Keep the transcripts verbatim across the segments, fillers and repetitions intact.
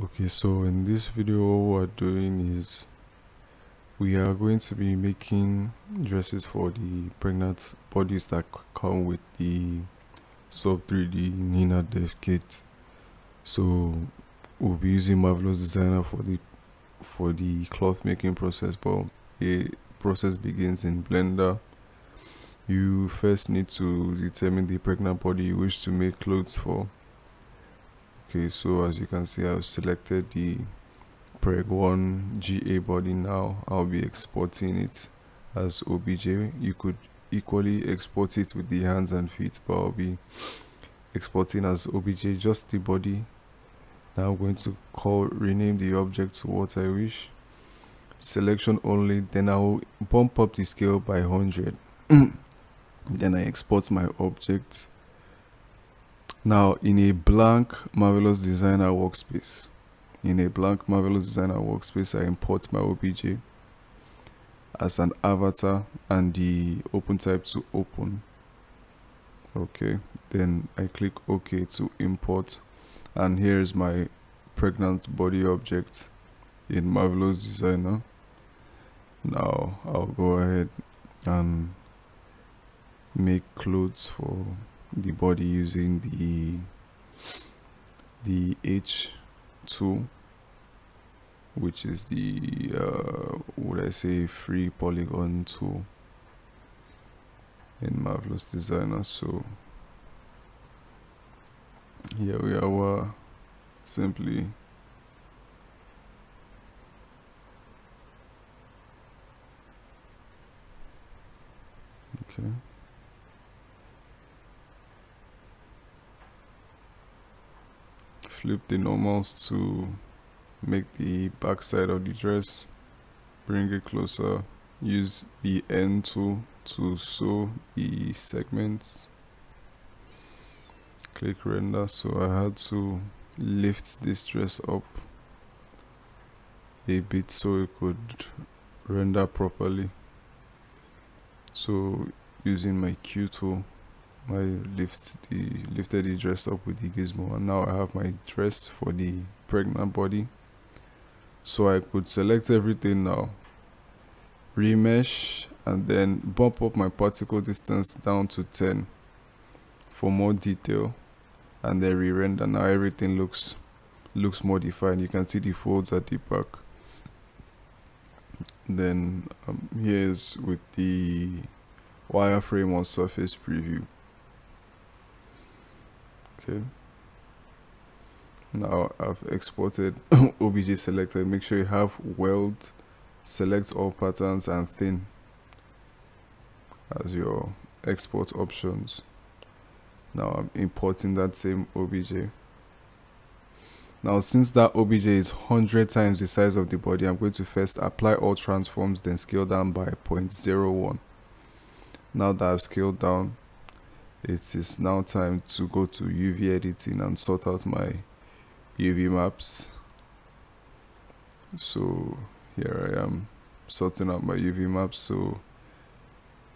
Okay, so in this video what we're doing is we are going to be making dresses for the pregnant bodies that come with the S O B three D Nina Devkit. So we'll be using Marvelous Designer for the for the cloth making process, but the process begins in Blender. You first need to determine the pregnant body you wish to make clothes for. Okay, so as you can see, I've selected the preg one G A body. Now I'll be exporting it as O B J. You could equally export it with the hands and feet, but I'll be exporting as O B J just the body. Now I'm going to call rename the object to what I wish. Selection only. Then I'll bump up the scale by one hundred. Then I export my object. Now in a blank Marvelous Designer workspace, in a blank Marvelous Designer workspace, I import my O B J as an avatar and the open type to open. Okay, then I click OK to import, and here is my pregnant body object in Marvelous Designer. Now I'll go ahead and make clothes for the body using the the H tool, which is the uh, would I say free polygon tool in Marvelous Designer. So here we are. We're simply okay. Flip the normals to make the back side of the dress, bring it closer, use the end tool to sew the segments, click render. So I had to lift this dress up a bit so it could render properly. So using my Q tool, I lift the lifted the dress up with the gizmo, and now I have my dress for the pregnant body. So I could select everything now, remesh, and then bump up my particle distance down to ten for more detail, and then re-render. Now everything looks looks more defined. You can see the folds at the back. Then um, here's with the wireframe on surface preview. Okay, now I've exported O B J selected. Make sure you have weld, select all patterns, and thin as your export options. Now I'm importing that same O B J. Now since that O B J is one hundred times the size of the body, I'm going to first apply all transforms, then scale down by zero point zero one. Now that I've scaled down, it is now time to go to U V editing and sort out my U V maps. So here I am sorting out my U V maps. So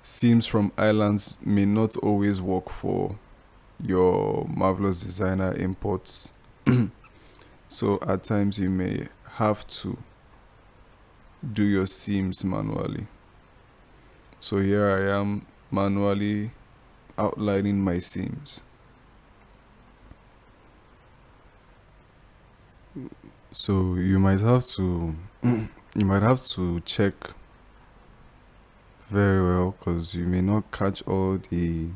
seams from islands may not always work for your Marvelous Designer imports. So at times you may have to do your seams manually. So here I am manually outlining my seams. So you might have to you might have to check very well, because you may not catch all the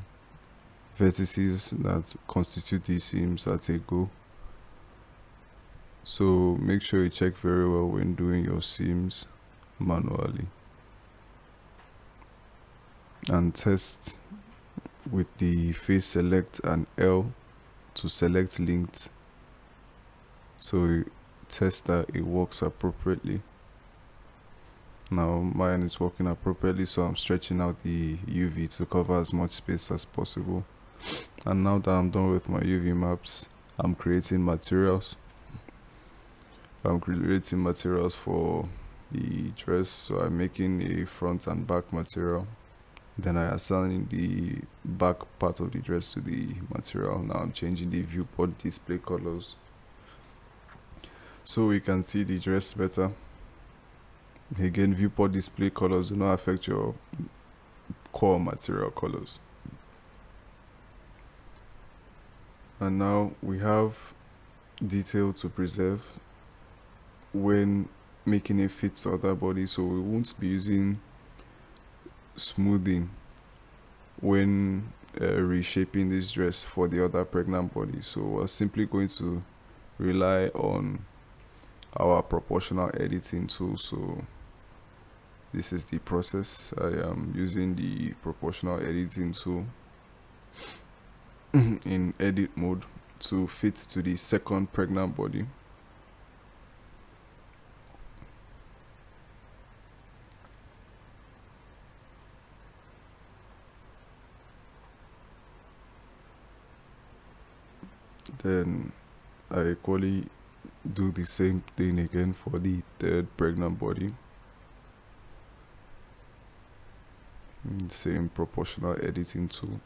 vertices that constitute the seams at a go. So make sure you check very well when doing your seams manually, and test with the face select and L to select linked, so test that it works appropriately. Now mine is working appropriately, so I'm stretching out the U V to cover as much space as possible. And now that I'm done with my U V maps, I'm creating materials I'm creating materials for the dress. So I'm making a front and back material. Then I assign the back part of the dress to the material. Now I'm changing the viewport display colors so we can see the dress better. Again, viewport display colors do not affect your core material colors. And now we have detail to preserve when making it fit to other body, so we won't be using smoothing when uh, reshaping this dress for the other pregnant body. So we're simply going to rely on our proportional editing tool. So this is the process. I am using the proportional editing tool in edit mode to fit to the second pregnant body. Then I equally do the same thing again for the third pregnant body. Same proportional editing tool.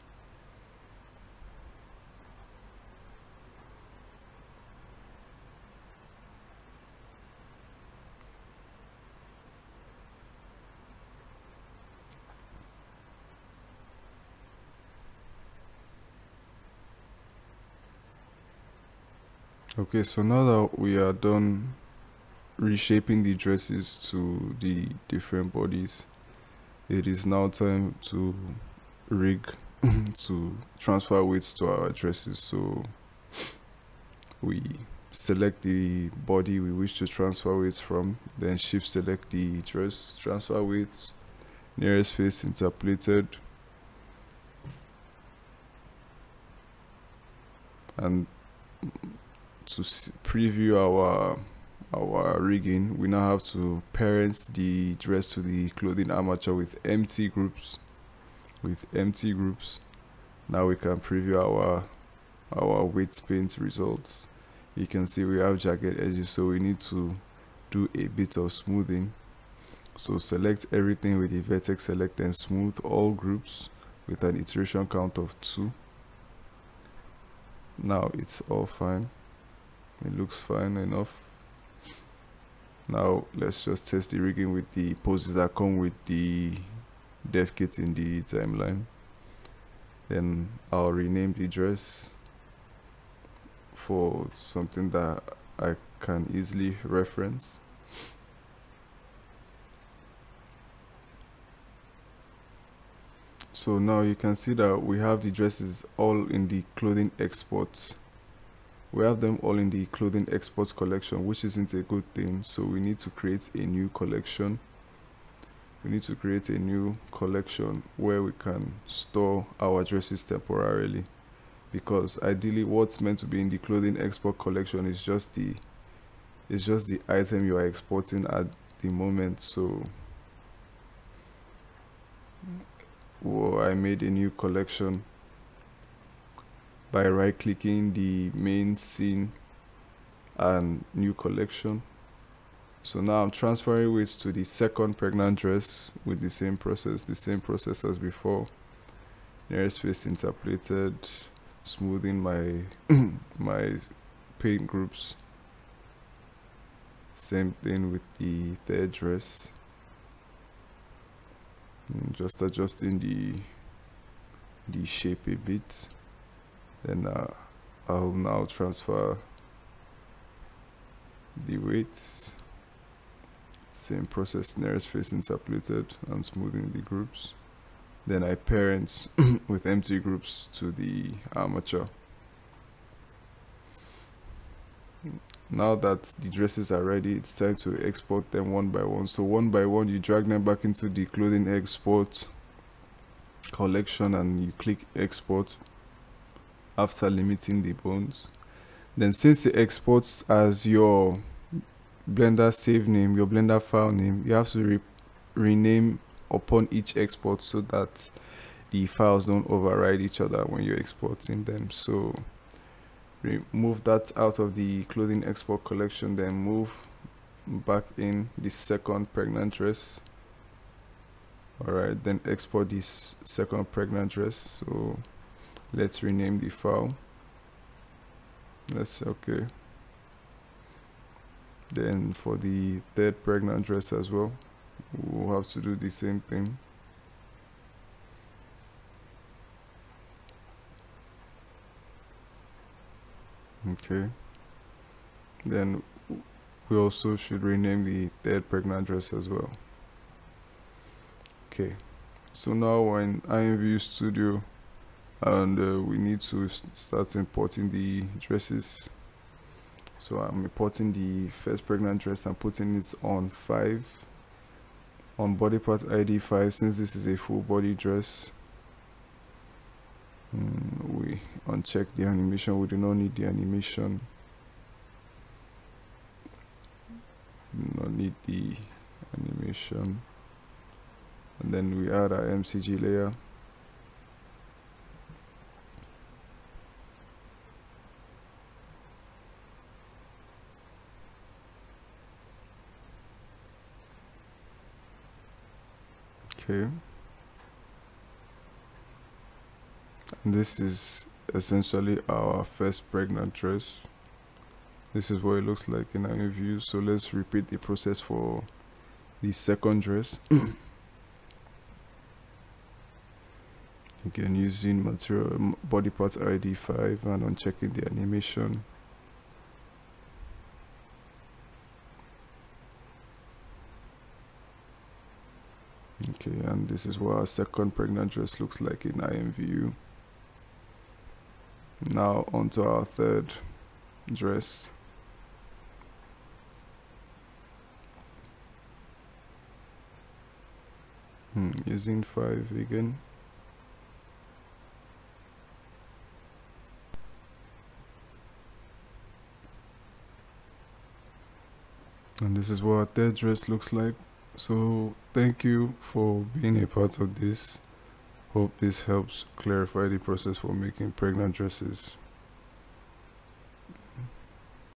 Okay, so now that we are done reshaping the dresses to the different bodies, it is now time to rig to transfer weights to our dresses. So we select the body we wish to transfer weights from, then shift select the dress, transfer weights, nearest face interpolated, and to preview our our rigging, we now have to parent the dress to the clothing armature with empty groups. With empty groups, now we can preview our our weight paint results. You can see we have jagged edges, so we need to do a bit of smoothing. So select everything with the vertex select and smooth all groups with an iteration count of two. Now it's all fine. It looks fine enough. Now let's just test the rigging with the poses that come with the dev kit in the timeline. Then I'll rename the dress for something that I can easily reference. So now you can see that we have the dresses all in the clothing export. We have them all in the clothing exports collection, which isn't a good thing. So we need to create a new collection. We need to create a new collection where we can store our dresses temporarily, because ideally what's meant to be in the clothing export collection is just the it's just the item you are exporting at the moment. So whoa, I made a new collection by right clicking the main scene and new collection. So now I'm transferring weights to the second pregnant dress with the same process, the same process as before. Nearest face interpolated, smoothing my my paint groups. Same thing with the third dress. And just adjusting the the shape a bit. Then uh, I'll now transfer the weights, same process, nearest face interpolated and smoothing the groups. Then I parent with empty groups to the armature. Now that the dresses are ready, it's time to export them one by one. So one by one, you drag them back into the clothing export collection and you click export after limiting the bones. Then since it exports as your Blender save name, your Blender file name, you have to re rename upon each export so that the files don't override each other when you're exporting them. So remove that out of the clothing export collection, then move back in the second pregnant dress. All right, then export this second pregnant dress. So let's rename the file. Let's okay. Then for the third pregnant dress as well, we'll have to do the same thing. Okay, then we also should rename the third pregnant dress as well. Okay, so now we're in I M V U studio, and uh, we need to start importing the dresses. So I'm importing the first pregnant dress and putting it on five, on body part I D five, since this is a full body dress. Mm, we uncheck the animation, we do not need the animation, do not need the animation, and then we add our M C G layer. Okay, and this is essentially our first pregnant dress. This is what it looks like in our view. So let's repeat the process for the second dress. Again, using material body part I D five and unchecking the animation. Okay, and this is what our second pregnant dress looks like in I M V U. Now onto our third dress. Hmm, using five again. And this is what our third dress looks like. So thank you for being a part of this. Hope this helps clarify the process for making pregnant dresses.